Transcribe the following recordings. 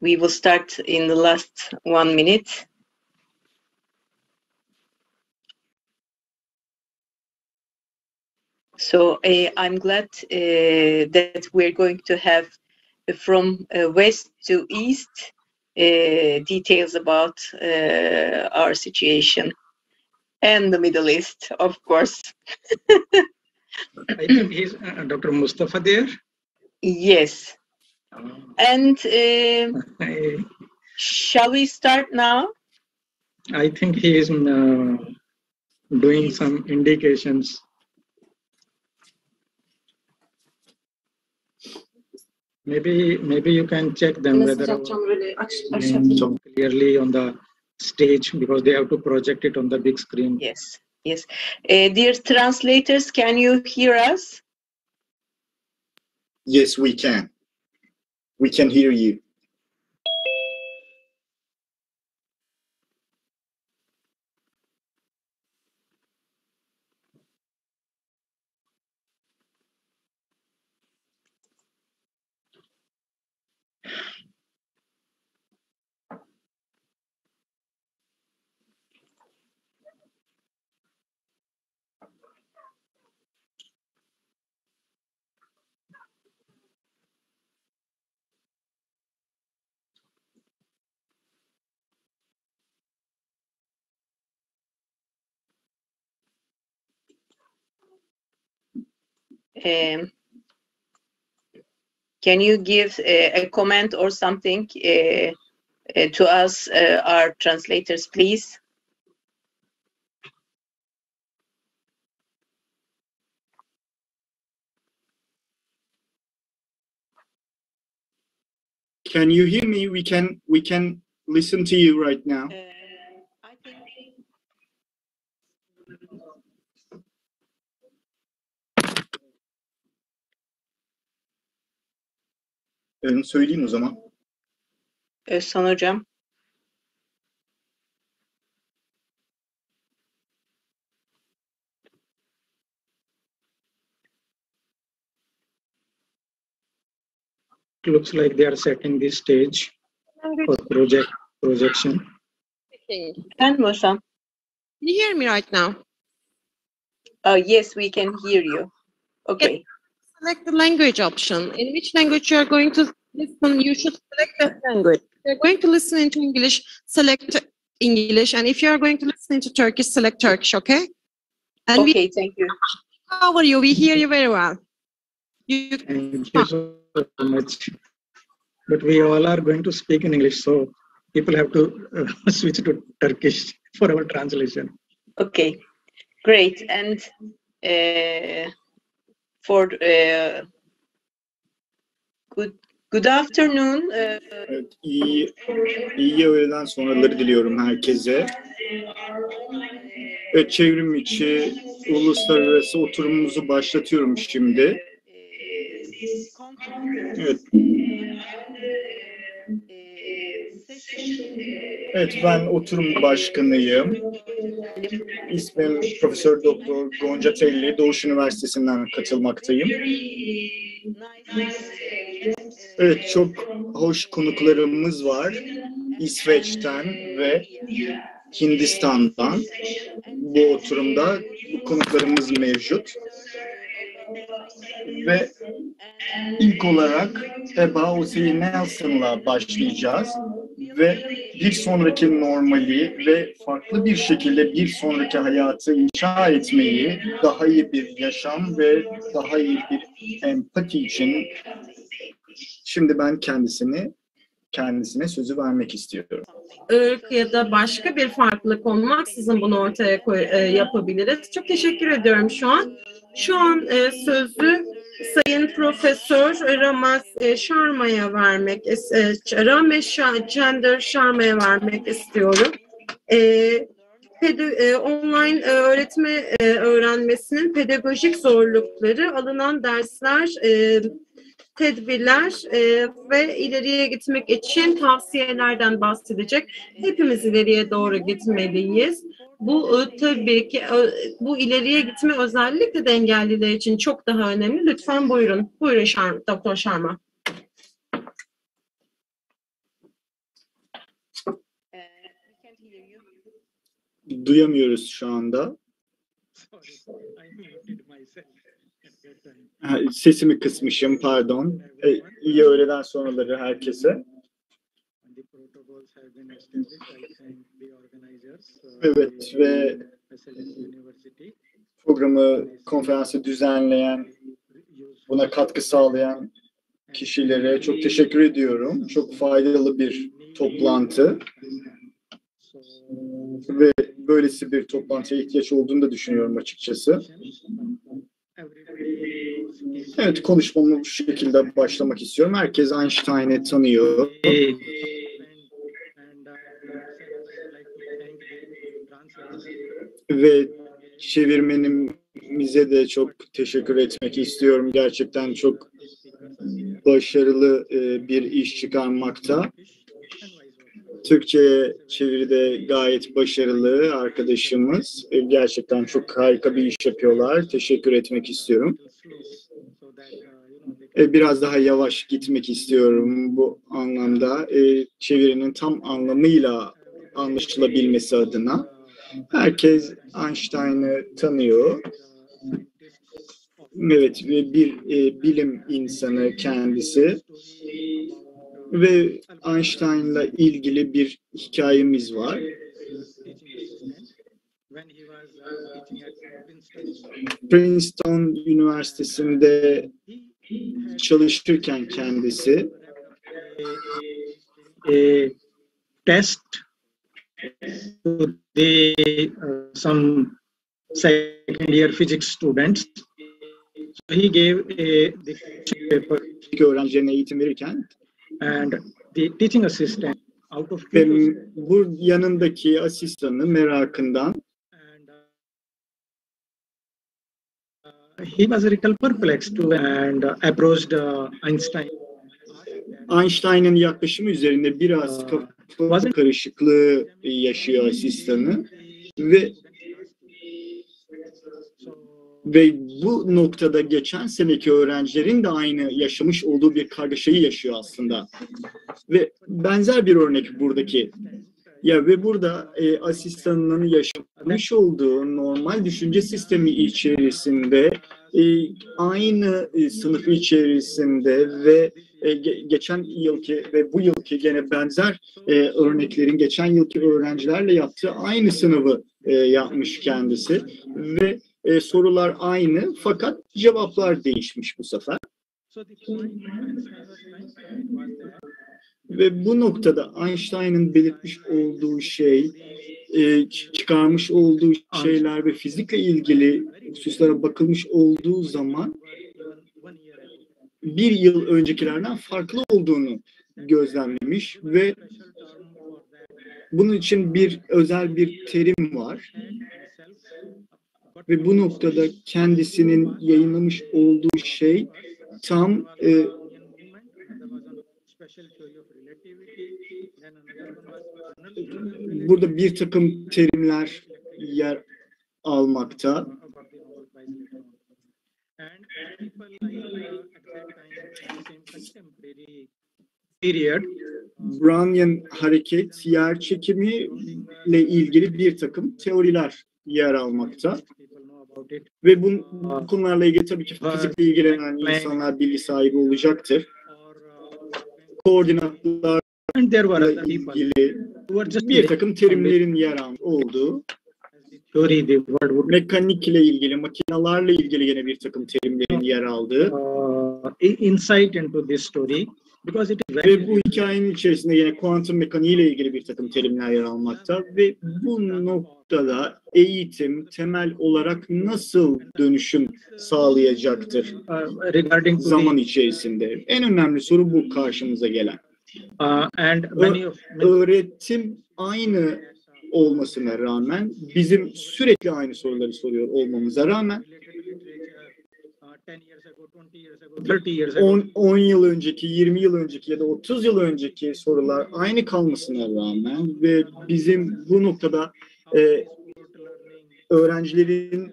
We will start in the last 1 minute. So I'm glad that we're going to have from west to east details about our situation and the Middle East, of course. I think he's Dr. Mustafa there. Yes. And shall we start now? I think he is doing some indications. Maybe you can check them whether clearly on the stage, because they have to project it on the big screen. Yes, yes. Dear translators, can you hear us? Yes, we can. We can hear you. Can you give a comment or something to us, our translators, please? Can you hear me? We can listen to you right now. Söyleyeyim o zaman. Özcan hocam. Looks like they are setting this stage for projection. Can you hear me right now? Oh, yes, we can hear you. Okay. Yes. Select the language option. In which language you are going to listen, you should select that language. If you are going to listen into English, select English. And if you are going to listen into Turkish, select Turkish, okay? And okay, thank you. How are you? We hear you very well. Thank you so much. But we all are going to speak in English, so people have to switch to Turkish for our translation. Okay, great. And... good afternoon. Evet, iyi öğleden sonraları diliyorum herkese. Evet, çevrim içi uluslararası oturumumuzu başlatıyorum şimdi. Evet. Evet, ben oturum başkanıyım. İsmim Profesör Doktor Gonca Telli, Doğuş Üniversitesi'nden katılmaktayım. Evet, çok hoş konuklarımız var. İsveç'ten ve Hindistan'dan bu oturumda bu konuklarımız mevcut. Ve ilk olarak Eba Osey Nelson'la başlayacağız ve bir sonraki normali ve farklı bir şekilde bir sonraki hayatı inşa etmeyi, daha iyi bir yaşam ve daha iyi bir empati için şimdi ben kendisine sözü vermek istiyorum. Irk ya da başka bir farklılık olmaksızın bunu ortaya yapabiliriz. Çok teşekkür ediyorum şu an. Şu an sözü Sayın Profesör Ramesh Chandra Sharma'ya vermek istiyorum. Online öğrenmesinin pedagojik zorlukları, alınan dersler, tedbirler ve ileriye gitmek için tavsiyelerden bahsedecek. Hepimiz ileriye doğru gitmeliyiz. Bu tabii ki bu ileriye gitme özellikle de engelliler için çok daha önemli. Lütfen buyurun. Buyurun Doktor Sharma. Duyamıyoruz şu anda. Sesimi kısmışım, pardon. İyi öğleden sonraları herkese. Evet ve programı, konferansı düzenleyen, buna katkı sağlayan kişilere çok teşekkür ediyorum. Çok faydalı bir toplantı ve böylesi bir toplantıya ihtiyaç olduğunu da düşünüyorum açıkçası. Evet, konuşmamı bu şekilde başlamak istiyorum. Herkes Einstein'ı tanıyor. Ve çevirmenimize de çok teşekkür etmek istiyorum. Gerçekten çok başarılı bir iş çıkarmakta. Türkçe'ye çeviride gayet başarılı arkadaşımız. Gerçekten çok harika bir iş yapıyorlar. Teşekkür etmek istiyorum. Biraz daha yavaş gitmek istiyorum bu anlamda. Çevirinin tam anlamıyla anlaşılabilmesi adına. Herkes Einstein'ı tanıyor. Evet, bir bilim insanı kendisi. Ve Einstein'la ilgili bir hikayemiz var. Princeton Üniversitesi'nde çalışırken kendisi test the some second year physics students. So he gave the paper öğrencilerine eğitim verirken and the teaching assistant out of bu yanındaki asistanı merakından he was a little perplexed to and approached Einstein. Einstein'ın yaklaşımı üzerine biraz kafa karışıklığı yaşıyor asistanı ve bu noktada geçen seneki öğrencilerin de aynı yaşamış olduğu bir kargaşayı yaşıyor aslında. Ve benzer bir örnek buradaki. Ya ve burada asistanının yaşamış olduğu normal düşünce sistemi içerisinde aynı sınıf içerisinde ve geçen yılki ve bu yılki gene benzer örneklerin geçen yılki öğrencilerle yaptığı aynı sınavı yapmış kendisi ve sorular aynı fakat cevaplar değişmiş bu sefer. Ve bu noktada Einstein'ın belirtmiş olduğu şey, çıkarmış olduğu şeyler ve fizikle ilgili hususlara bakılmış olduğu zaman bir yıl öncekilerden farklı olduğunu gözlemlemiş ve bunun için bir özel bir terim var. Ve bu noktada kendisinin yayınlamış olduğu şey tam burada bir takım terimler yer almakta. Brownian hareket, yer çekimiyle ilgili bir takım teoriler yer almakta. Ve bu konularla ilgili tabii ki fizikle ilgilenen insanlar bilgi sahibi olacaktır. Koordinatlarla ilgili bir takım terimlerin yer olduğu, mekanikle ilgili, makinalarla ilgili yine bir takım terimlerin yer aldığı ve bu hikayenin içerisinde yine kuantum mekaniğiyle ilgili bir takım terimler yer almakta ve bu noktada eğitim temel olarak nasıl dönüşüm sağlayacaktır zaman içerisinde? En önemli soru bu karşımıza gelen. Öğretim aynı olmasına rağmen, bizim sürekli aynı soruları soruyor olmamıza rağmen 10 yıl önceki, 20 yıl önceki ya da 30 yıl önceki sorular aynı kalmasına rağmen ve bizim bu noktada öğrencilerin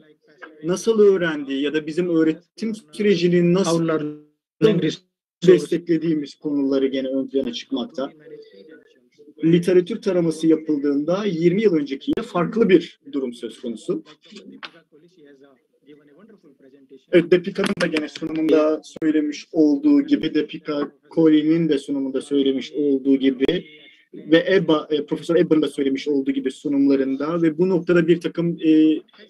nasıl öğrendiği ya da bizim öğretim sürecinin nasıl desteklediğimiz konuları gene ön plana çıkmakta. literatür taraması yapıldığında 20 yıl öncekiyle farklı bir durum söz konusu. Evet, Deepika'nın da gene sunumunda söylemiş olduğu gibi, Deepika Kolin'in de sunumunda söylemiş olduğu gibi ve Profesör Eba'nın da söylemiş olduğu gibi sunumlarında ve bu noktada bir takım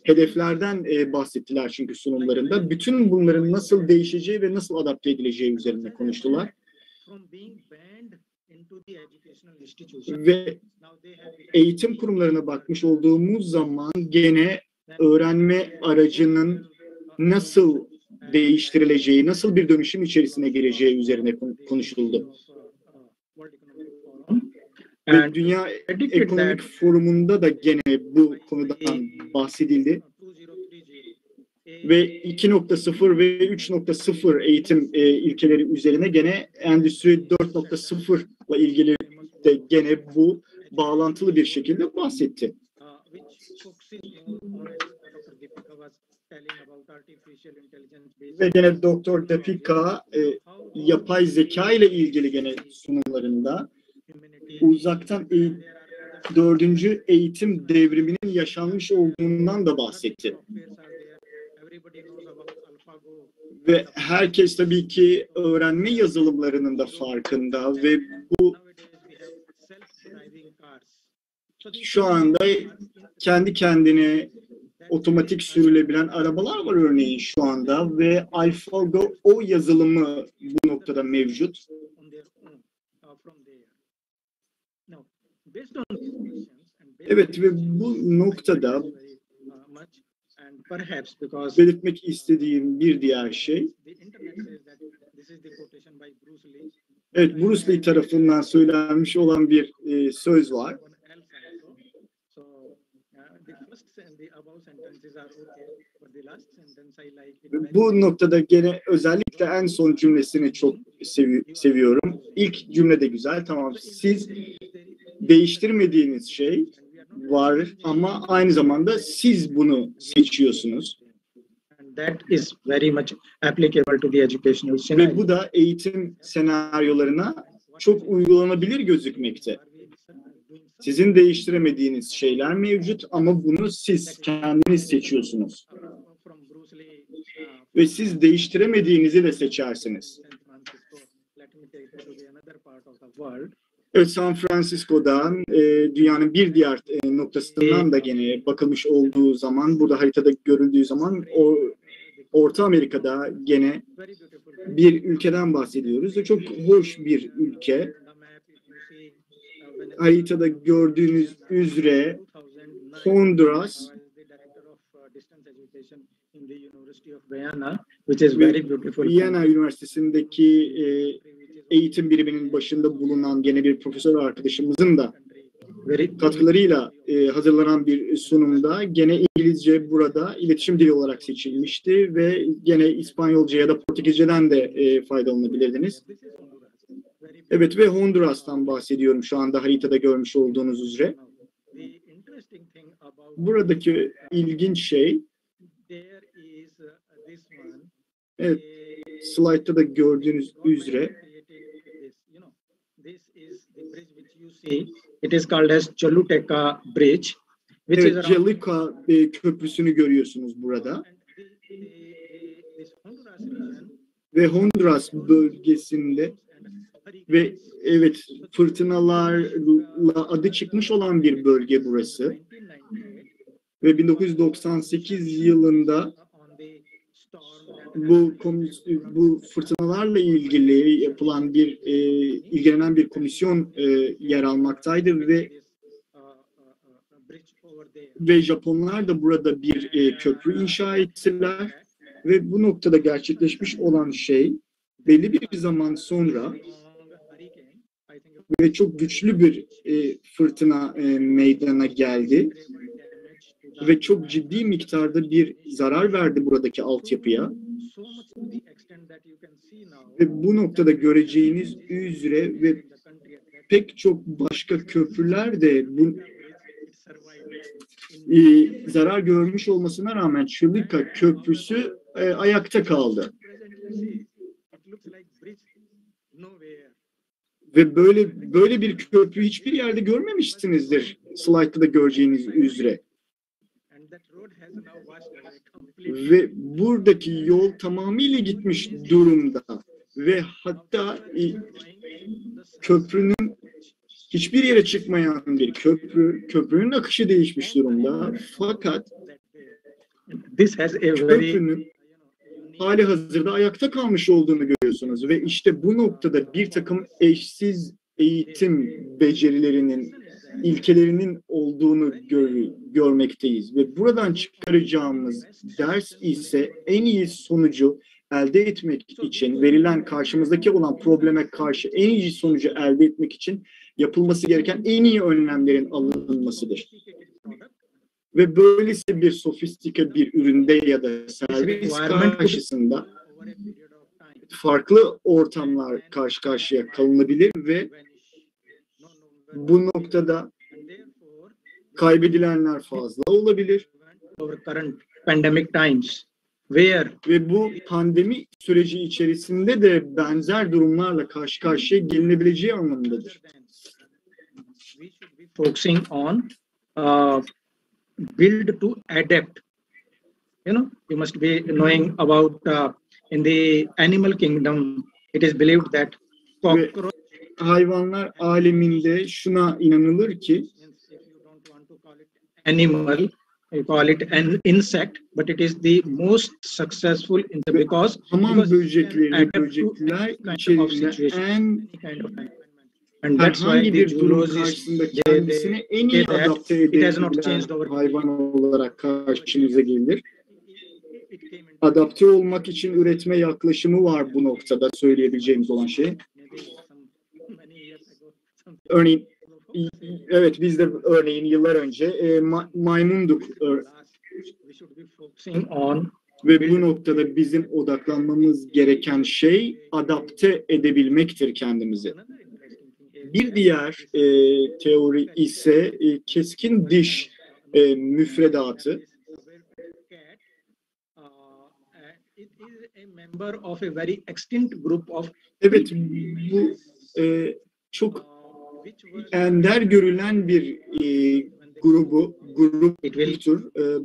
hedeflerden bahsettiler çünkü sunumlarında. Bütün bunların nasıl değişeceği ve nasıl adapte edileceği üzerine konuştular. Ve eğitim kurumlarına bakmış olduğumuz zaman gene öğrenme aracının nasıl değiştirileceği, nasıl bir dönüşüm içerisine gireceği üzerine konuşuldu. Ve Dünya Ekonomik Forumu'nda da gene bu konudan bahsedildi. Ve 2.0 ve 3.0 eğitim ilkeleri üzerine gene Endüstri 4.0 ile ilgili de gene bu bağlantılı bir şekilde bahsetti. Ve gene Doktor Deepika yapay zeka ile ilgili gene sunumlarında uzaktan dördüncü eğitim devriminin yaşanmış olduğundan da bahsetti. Ve herkes tabii ki öğrenme yazılımlarının da farkında ve bu şu anda kendi kendine otomatik sürülebilen arabalar var örneğin şu anda ve AlphaGo o yazılımı bu noktada mevcut. Evet ve bu noktada belirtmek istediğim bir diğer şey, evet, Bruce Lee tarafından söylenmiş olan bir söz var. Bu noktada gene özellikle en son cümlesini çok seviyorum. İlk cümle de güzel, tamam, siz değiştirmediğiniz şey var ama aynı zamanda siz bunu seçiyorsunuz. Ve bu da eğitim senaryolarına çok uygulanabilir gözükmekte. Sizin değiştiremediğiniz şeyler mevcut ama bunu siz kendiniz seçiyorsunuz. Ve siz değiştiremediğinizi de seçersiniz. Evet, San Francisco'dan, dünyanın bir diğer noktasından da gene bakılmış olduğu zaman, burada haritada görüldüğü zaman Orta Amerika'da gene bir ülkeden bahsediyoruz. Çok hoş bir ülke. Haritada gördüğünüz üzere Honduras Viyana Üniversitesi'ndeki eğitim biriminin başında bulunan gene bir profesör arkadaşımızın da katkılarıyla hazırlanan bir sunumda gene İngilizce burada iletişim dili olarak seçilmişti ve gene İspanyolca ya da Portekizce'den de faydalanabilirdiniz. Evet ve Honduras'tan bahsediyorum şu anda haritada görmüş olduğunuz üzere. Buradaki ilginç şey, evet, slaytta da gördüğünüz üzere Jaluka Köprüsü'nü görüyorsunuz burada. Ve Honduras bölgesinde ve evet, fırtınalarla adı çıkmış olan bir bölge burası. Ve 1998 yılında bu fırtınalarla ilgili yapılan bir ilgilenen bir komisyon yer almaktaydı ve Japonlar da burada bir köprü inşa ettiler ve bu noktada gerçekleşmiş olan şey belli bir zaman sonra ve çok güçlü bir fırtına meydana geldi ve çok ciddi miktarda bir zarar verdi buradaki altyapıya. Ve bu noktada göreceğiniz üzere ve pek çok başka köprüler de bu zarar görmüş olmasına rağmen Jaluka Köprüsü ayakta kaldı. Ve böyle bir köprüyü hiçbir yerde görmemişsinizdir. Slaytta da göreceğiniz üzere. Ve buradaki yol tamamıyla gitmiş durumda. Ve hatta köprünün hiçbir yere çıkmayan bir köprü, köprünün akışı değişmiş durumda. Fakat köprünün hali hazırda ayakta kalmış olduğunu görüyorsunuz. Ve işte bu noktada bir takım eşsiz eğitim becerilerinin, ilkelerinin olduğunu görmekteyiz. Ve buradan çıkaracağımız ders ise en iyi sonucu elde etmek için, verilen karşımızdaki olan probleme karşı en iyi sonucu elde etmek için yapılması gereken en iyi önlemlerin alınmasıdır. Ve böylesi bir sofistike bir üründe ya da servis karşısında farklı ortamlar karşı karşıya kalınabilir ve bu noktada kaybedilenler fazla olabilir. Ve bu pandemi süreci içerisinde de benzer durumlarla karşı karşıya gelinebileceği anlamındadır. Focusing on build to adapt. You must be knowing about in the animal kingdom it is believed that hayvanlar aleminde şuna inanılır ki animal, you call it an insect, but it is the most successful insect because böcekler içerisinde herhangi bir durum karşısında kendisini en iyi adapte edebilen hayvan olarak karşınıza gelir. Adapte olmak için üretme yaklaşımı var bu noktada söyleyebileceğimiz olan şey. Örneğin, evet biz de örneğin yıllar önce maymunduk ve bu noktada bizim odaklanmamız gereken şey adapte edebilmektir kendimizi. Bir diğer teori ise keskin diş müfredatı. Evet, bu çok ender görülen bir grup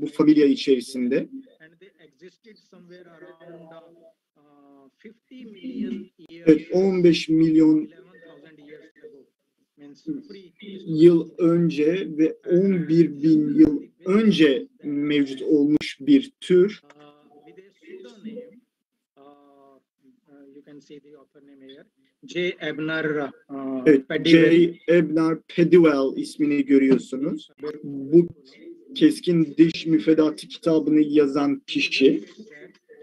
bu familya içerisinde. Evet, 15 milyon yıl önce ve 11 bin yıl önce mevcut olmuş bir tür. J. Ebner Pediwell ismini görüyorsunuz. Bu keskin diş müfredatı kitabını yazan kişi,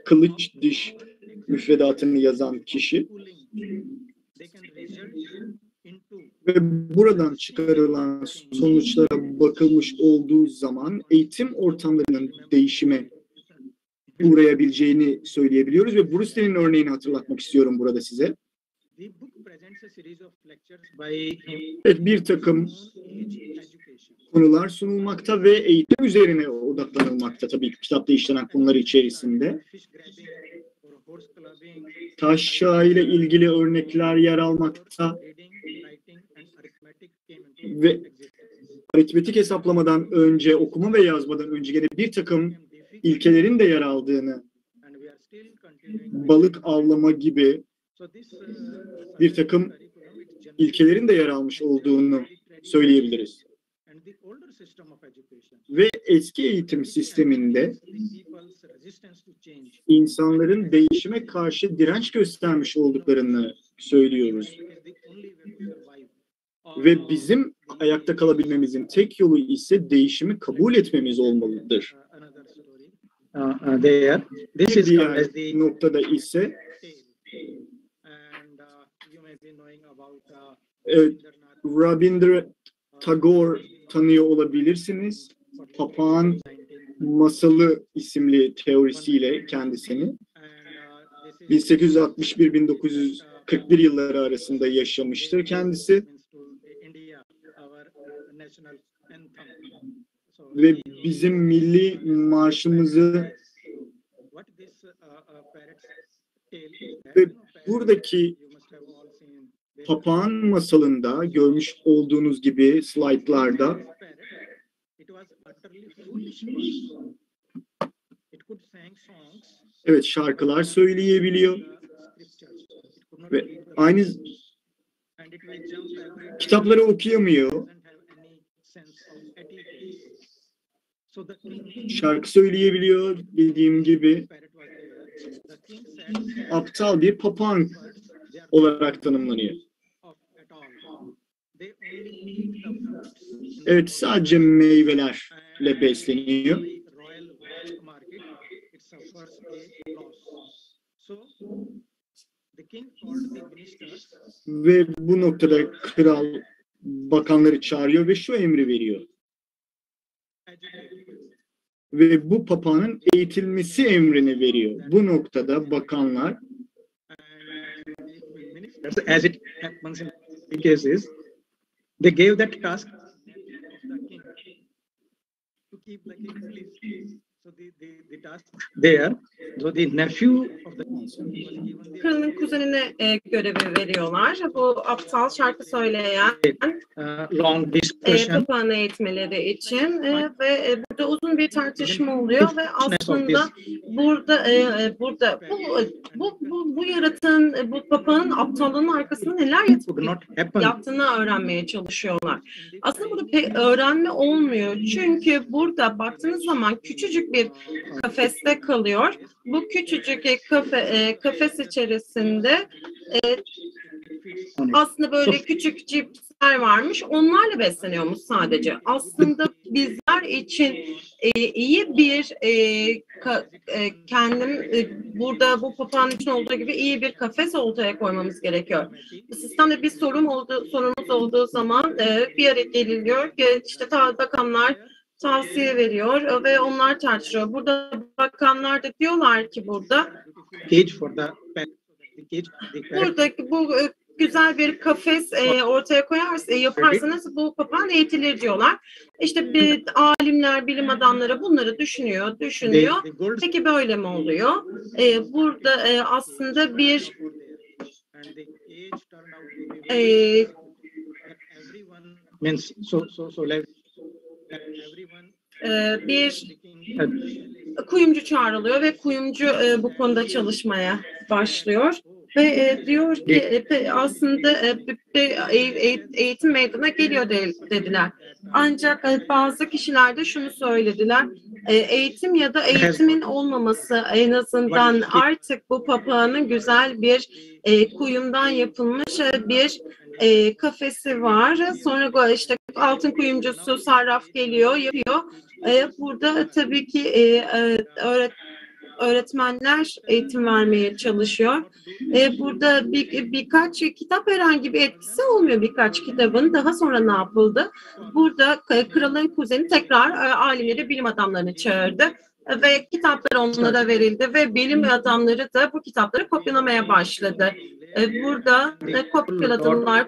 kılıç diş müfredatını yazan kişi. Ve buradan çıkarılan sonuçlara bakılmış olduğu zaman eğitim ortamlarının değişime uğrayabileceğini söyleyebiliyoruz ve Bruce Lee'nin örneğini hatırlatmak istiyorum burada size. Evet, bir takım konular sunulmakta ve eğitim üzerine odaklanılmakta tabii ki kitapta işlenen konular içerisinde. Taşra ile ilgili örnekler yer almakta ve aritmetik hesaplamadan önce, okuma ve yazmadan önce gene bir takım ilkelerin de yer aldığını, balık avlama gibi bir takım ilkelerin de yer almış olduğunu söyleyebiliriz. Ve eski eğitim sisteminde insanların değişime karşı direnç göstermiş olduklarını söylüyoruz. Ve bizim ayakta kalabilmemizin tek yolu ise değişimi kabul etmemiz olmalıdır. Bir diğer noktada ise Rabindranath Tagore tanıyor olabilirsiniz. Papağan Masalı isimli teorisiyle kendisini 1861-1941 yılları arasında yaşamıştır kendisi. Ve bizim milli marşımızı ve buradaki papağan masalında görmüş olduğunuz gibi slaytlarda evet şarkılar söyleyebiliyor ve aynı kitapları okuyamıyor. Şarkı söyleyebiliyor dediğim gibi. Aptal bir papağan olarak tanımlanıyor. Evet, sadece meyvelerle besleniyor. Ve bu noktada kral bakanları çağırıyor ve şu emri veriyor. Ve bu papağanın eğitilmesi emrini veriyor. Bu noktada bakanlar as it happens in many cases, they gave that task to keep the king pleased. So the task there, so the nephew of the king. Kralın kuzenine görevi veriyorlar. Bu aptal şarkı söyleyen papağanı eğitmeleri için ve burada uzun bir tartışma oluyor ve aslında burada bu yaratığın, bu papağanın aptallığının arkasında neler yaptığını öğrenmeye çalışıyorlar. Aslında burada pek öğrenme olmuyor. Çünkü burada baktığınız zaman küçücük bir kafeste kalıyor. Bu küçücük kafes içerisinde aslında böyle küçük cipsler varmış. Onlarla besleniyormuş sadece. Aslında bizler için iyi bir burada bu papağanın için olduğu gibi iyi bir kafes ortaya koymamız gerekiyor. Sistemde bir sorunumuz olduğu zaman bir araya geliniyor. İşte bakanlar tavsiye veriyor ve onlar tartışıyor. Burada bakanlar da diyorlar ki buradaki bu güzel bir kafes ortaya yaparsanız bu papağan eğitilir diyorlar. İşte alimler, bilim adamları bunları düşünüyor. Peki böyle mi oluyor? Burada aslında bir bir kuyumcu çağrılıyor ve kuyumcu bu konuda çalışmaya başlıyor. Ve diyor ki aslında eğitim meydana geliyor dediler. Ancak bazı kişiler de şunu söylediler. Eğitim ya da eğitimin olmaması en azından artık bu papağanın güzel bir kuyumdan yapılmış bir kafesi var. Sonra işte altın kuyumcusu sarraf geliyor, yapıyor. Burada tabii ki öğretmenler eğitim vermeye çalışıyor. Burada birkaç kitap herhangi bir etkisi olmuyor birkaç kitabın. Daha sonra ne yapıldı? Burada kralın kuzeni tekrar alimleri, bilim adamlarını çağırdı. Ve kitaplar onlara verildi ve bilim adamları da bu kitapları kopyalamaya başladı. Burada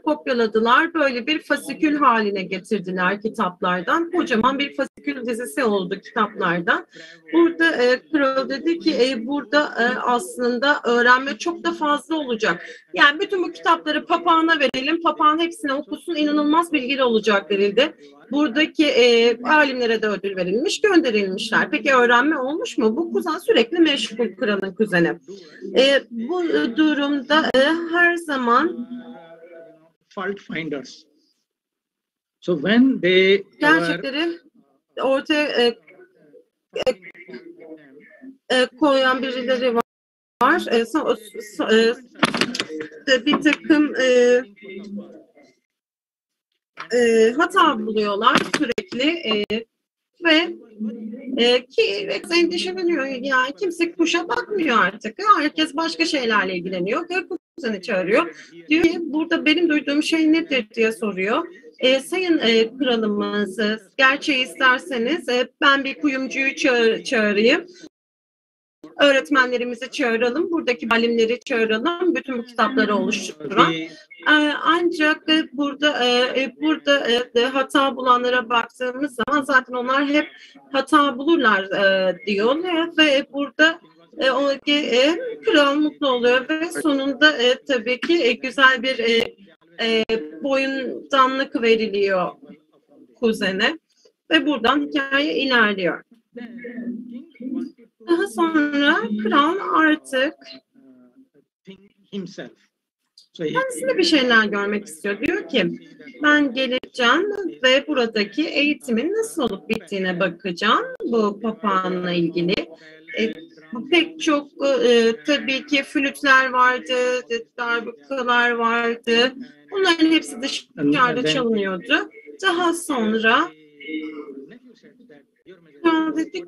kopyaladılar. Böyle bir fasikül haline getirdiler kitaplardan. Kocaman bir fasikül dizisi oldu kitaplardan. Burada kral dedi ki burada aslında öğrenme çok da fazla olacak. Yani bütün bu kitapları papağana verelim. Papağan hepsini okusun. İnanılmaz bilgili olacak denildi. Buradaki alimlere de ödül verilmiş, gönderilmişler. Peki öğrenme olmuş mu? Bu kuzen sürekli meşgul, kralın kuzeni. Bu durumda her zaman fault finders. So when they gerçekleri ortaya koyan birileri var. Bir takım hata buluyorlar sürekli ve ki endişeleniyor. Yani kimse kuşa bakmıyor artık. Herkes başka şeylerle ilgileniyor. Kuzeni çağırıyor. Diyor ki burada benim duyduğum şey nedir diye soruyor. Sayın kralımız, gerçeği isterseniz ben bir kuyumcuyu çağırayım. Öğretmenlerimizi çağıralım, buradaki alimleri çağıralım, bütün bu kitapları oluşturan. Ancak burada hata bulanlara baktığımız zaman zaten onlar hep hata bulurlar diyor ve burada kral mutlu oluyor ve sonunda tabii ki güzel bir boyundanlık veriliyor kuzene ve buradan hikaye ilerliyor. Daha sonra kral artık kendisine bir şeyler görmek istiyor. Diyor ki ben geleceğim ve buradaki eğitimin nasıl olup bittiğine bakacağım bu papağanla ilgili. Pek çok tabii ki flütler vardı, darbukalar vardı. Bunların hepsi dışarıda çalınıyordu. Daha sonra kral dedi,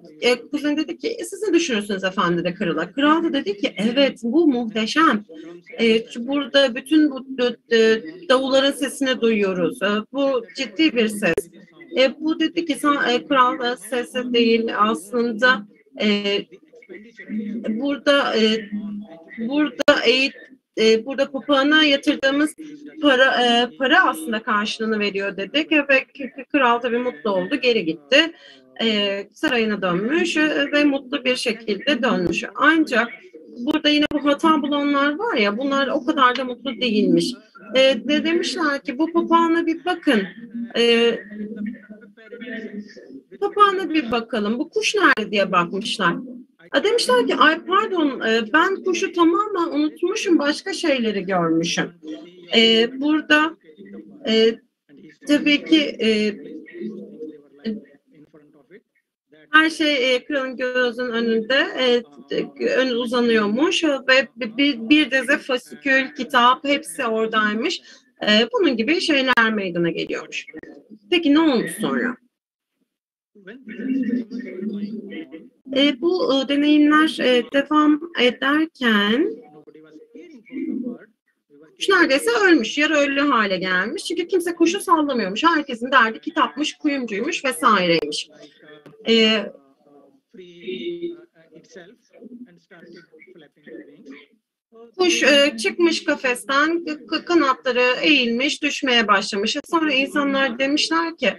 kuzun dedi ki siz ne düşünürsünüz efendi de krala. Kral da dedi ki evet bu muhteşem. Burada bütün bu davulların sesini duyuyoruz. Bu ciddi bir ses. Bu dedi ki kral sesi değil aslında burada papağana yatırdığımız para aslında karşılığını veriyor dedik ve kral tabii mutlu oldu, geri gitti. Sarayına dönmüş ve mutlu bir şekilde dönmüş. Ancak burada yine bu hata bulanlar var ya, bunlar o kadar da mutlu değilmiş. Demişler ki bu papağana bir bakın. Papağana bir bakalım. Bu kuş nerede diye bakmışlar. Demişler ki ay pardon ben kuşu tamamen unutmuşum, başka şeyleri görmüşüm. Burada tabii ki her şey kralın gözünün önünde önü uzanıyormuş ve bir dizi fasikül, kitap hepsi oradaymış. Bunun gibi şeyler meydana geliyormuş. Peki ne olmuş sonra? Bu deneyimler devam ederken kuş neredeyse ölmüş, yarı ölü hale gelmiş. Çünkü kimse kuşu sallamıyormuş. Herkesin derdi kitapmış, kuyumcuymuş vesaireymiş. Kuş çıkmış kafesten, kanatları eğilmiş, düşmeye başlamış. Sonra insanlar demişler ki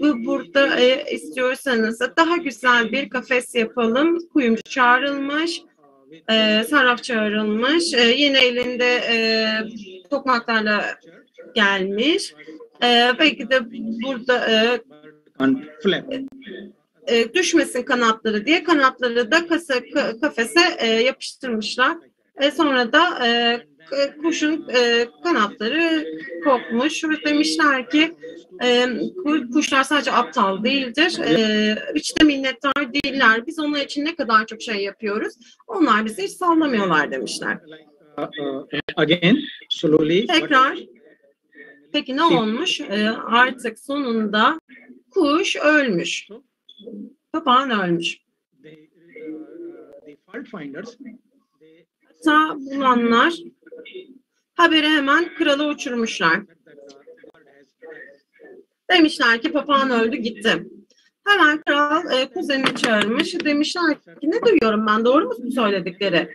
burada istiyorsanız daha güzel bir kafes yapalım. Kuyumcu çağrılmış, sarraf çağrılmış, yine elinde tokmaklarla gelmiş. Belki de burada düşmesin kanatları diye kanatları da kafese yapıştırmışlar. Sonra da kuşun kanatları kopmuş ve demişler ki kuşlar sadece aptal değildir, hiç de minnettar değiller. Biz onlar için ne kadar çok şey yapıyoruz, onlar bizi hiç sallamıyorlar demişler. Tekrar, peki ne olmuş? Artık sonunda kuş ölmüş, papağan ölmüş. Hatta bulanlar haberi hemen krala uçurmuşlar. Demişler ki papağan öldü gitti. Hemen kral kuzenini çağırmış. Demişler ki ne duyuyorum ben, doğru mu söyledikleri?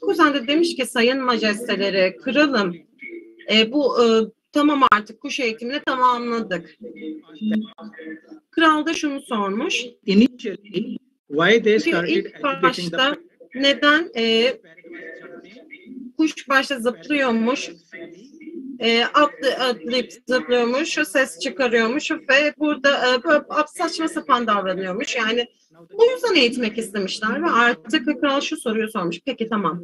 Kuzen de demiş ki sayın majesteleri, kralım bu tamam artık kuş eğitimini tamamladık. Kral da şunu sormuş. İlk başta neden kuş başta zıplıyormuş, atlayıp zıplıyormuş, ses çıkarıyormuş ve burada saçma sapan davranıyormuş. Yani bu yüzden eğitmek istemişler ve artık kral şu soruyu sormuş. Peki tamam.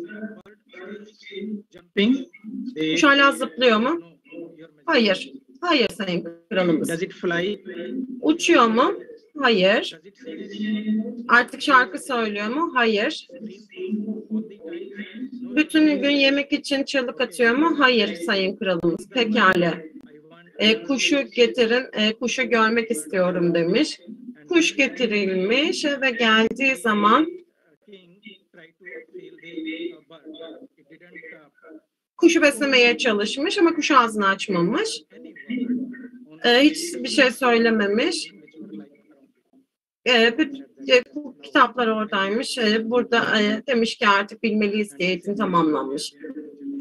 Kuş hala zıplıyor mu? Hayır. Hayır sayın kralımız. Uçuyor mu? Hayır. Artık şarkı söylüyor mu? Hayır. Bütün gün yemek için çığlık atıyor mu? Hayır sayın kralımız. Pekala. Kuşu getirin, kuşu görmek istiyorum demiş. Kuş getirilmiş ve geldiği zaman kuşu beslemeye çalışmış ama kuş ağzını açmamış. Hiçbir şey söylememiş. Kitaplar oradaymış. Burada demiş ki artık bilmeliyiz ki eğitim tamamlanmış.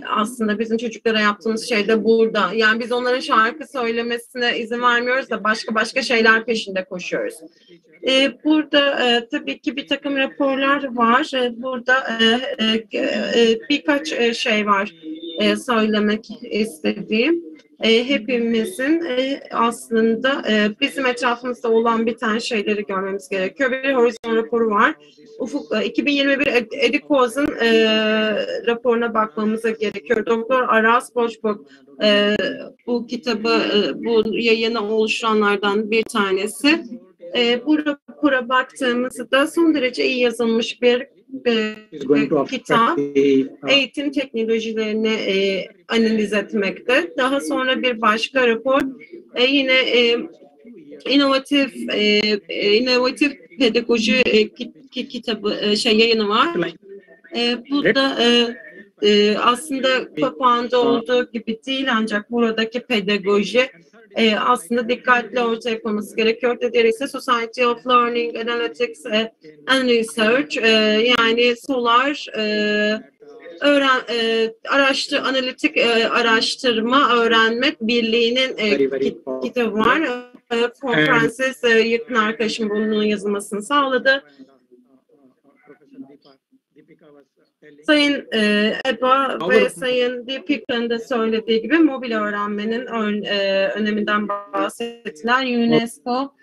aslında bizim çocuklara yaptığımız şey de burada. Yani biz onların şarkı söylemesine izin vermiyoruz da başka şeyler peşinde koşuyoruz. Burada tabii ki bir takım raporlar var. Burada birkaç şey var söylemek istediğim. Hepimizin aslında bizim etrafımızda olan biten şeyleri görmemiz gerekiyor. Bir Horizon raporu var. Ufuk 2021 Edikoz'un raporuna bakmamıza gerekiyor. Doktor Aras Boşbuk bu kitabı, bu yayını oluşturanlardan bir tanesi. Bu rapora baktığımızda son derece iyi yazılmış bir kitap, eğitim teknolojilerini analiz etmekte. Daha sonra bir başka rapor yine inovatif pedagoji kitabı yayını var. Burada aslında kapağında olduğu gibi değil, ancak buradaki pedagoji aslında dikkatli ortaya koyması gerekiyor. Dediği ise Society of Learning Analytics and Research, yani SOLAR analitik araştırma öğrenme birliğinin kitabı var. Frances yakın arkadaşım bunun yazılmasını sağladı. Sayın Eba ve Sayın Deepika'nın da söylediği gibi mobil öğrenmenin öneminden bahsettiler. UNESCO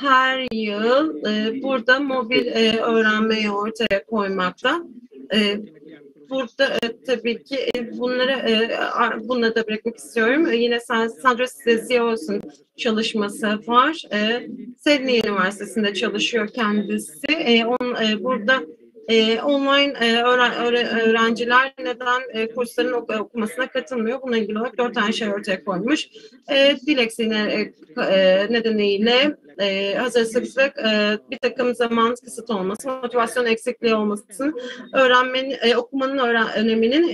her yıl burada mobil öğrenmeyi ortaya koymakta. Burada tabii ki bunları da bırakmak istiyorum. Yine Sandra Sesiye'nin çalışması var. Selinie Üniversitesi'nde çalışıyor kendisi. Burada online öğrenciler neden kursların okumasına katılmıyor? Buna ilgili olarak 4 tane şey ortaya koymuş. Dil eksikliği nedeniyle hazırsızlık, bir takım zaman kısıtı olması, motivasyon eksikliği olmasının, okumanın öneminin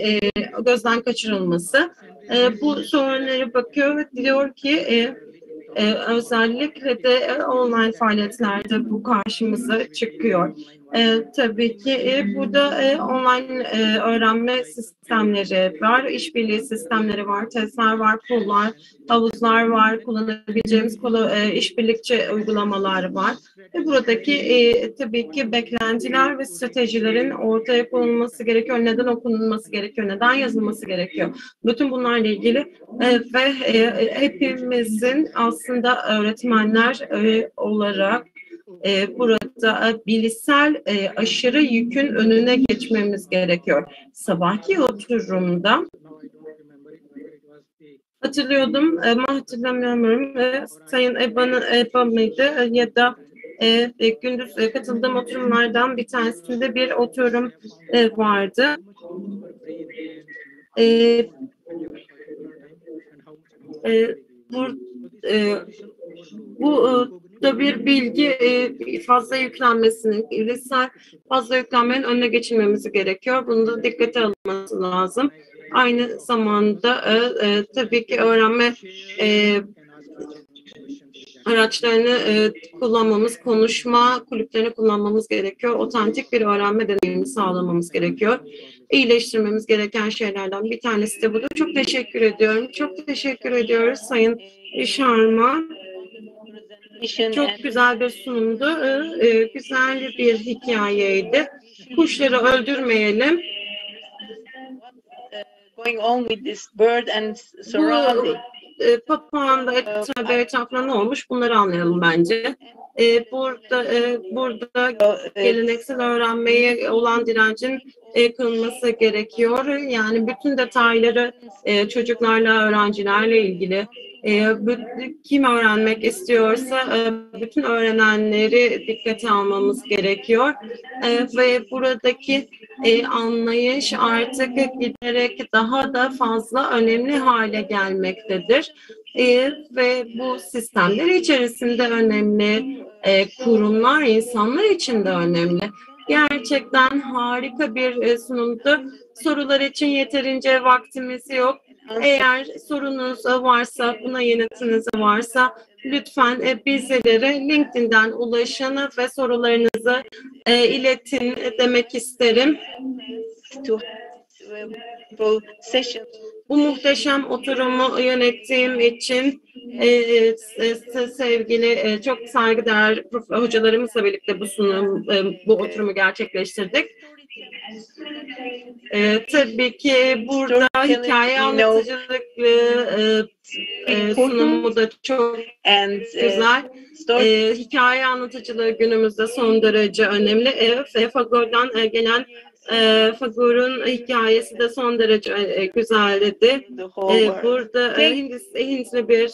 gözden kaçırılması. Bu sorunlara bakıyor ve diyor ki özellikle de online faaliyetlerde bu karşımıza çıkıyor. Tabii ki burada online öğrenme sistemleri var, işbirliği sistemleri var, testler var, pool'lar, havuzlar var, kullanabileceğimiz işbirlikçi uygulamalar var. Buradaki tabii ki beklentiler ve stratejilerin ortaya konulması gerekiyor, neden okunması gerekiyor, neden yazılması gerekiyor. Bütün bunlarla ilgili ve hepimizin aslında öğretmenler olarak burada bilişsel aşırı yükün önüne geçmemiz gerekiyor. Sabahki oturumda hatırlıyordum ama hatırlamıyorum. Sayın Eba mıydı ya da gündüz katıldığım oturumlardan bir tanesinde bir oturum vardı. Bu da bir bilgi fazla yüklenmenin önüne geçilmemiz gerekiyor. Bunu da dikkate alınması lazım. Aynı zamanda tabii ki öğrenme araçlarını kullanmamız, konuşma kulüplerini kullanmamız gerekiyor. Otantik bir öğrenme deneyimini sağlamamız gerekiyor. İyileştirmemiz gereken şeylerden bir tanesi de budur. Çok teşekkür ediyorum. Çok teşekkür ediyoruz Sayın Sharma. Çok güzel bir sunumdu. Güzel bir hikayeydi. Kuşları öldürmeyelim. Bu papağanla etrafına ne olmuş? Bunları anlayalım bence. Burada geleneksel öğrenmeye olan direncin kırılması gerekiyor. Yani bütün detayları çocuklarla, öğrencilerle ilgili. Kim öğrenmek istiyorsa bütün öğrenenleri dikkate almamız gerekiyor ve buradaki anlayış artık giderek daha da fazla önemli hale gelmektedir ve bu sistemler içerisinde önemli, kurumlar, insanlar için de önemli. Gerçekten harika bir sunumdu. Sorular için yeterince vaktimiz yok. Eğer sorunuz varsa, buna yanıtınız varsa lütfen bizlere LinkedIn'den ulaşın ve sorularınızı iletin demek isterim. Bu muhteşem oturumu yönettiğim için sevgili, çok saygıdeğer hocalarımızla birlikte bu sunum, bu oturumu gerçekleştirdik. Tabii ki burada hikaye anlatıcılıklı sunumu da çok güzel. Hikaye anlatıcılığı günümüzde son derece önemli. AlphaGo'dan gelen Fagur'un hikayesi de son derece güzeldi. Burada Hintli bir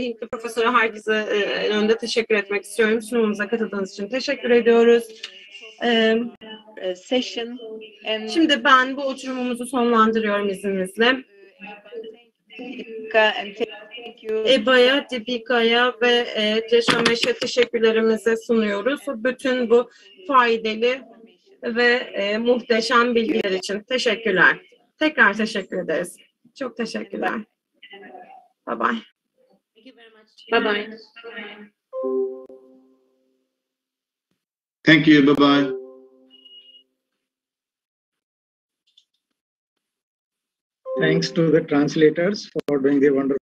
Hintli profesörü herkese önünde teşekkür etmek istiyorum. Sunumumuza katıldığınız için teşekkür ediyoruz. Şimdi ben bu oturumumuzu sonlandırıyorum izninizle. Eba'ya, Deepika'ya ve Rameş'e teşekkürlerimizi sunuyoruz. Bütün bu faydalı ve muhteşem bilgiler için teşekkürler. Tekrar teşekkür ederiz. Çok teşekkürler. Bye bye. Bye bye. Thank you. Bye bye. Thanks to the translators for doing the wonderful.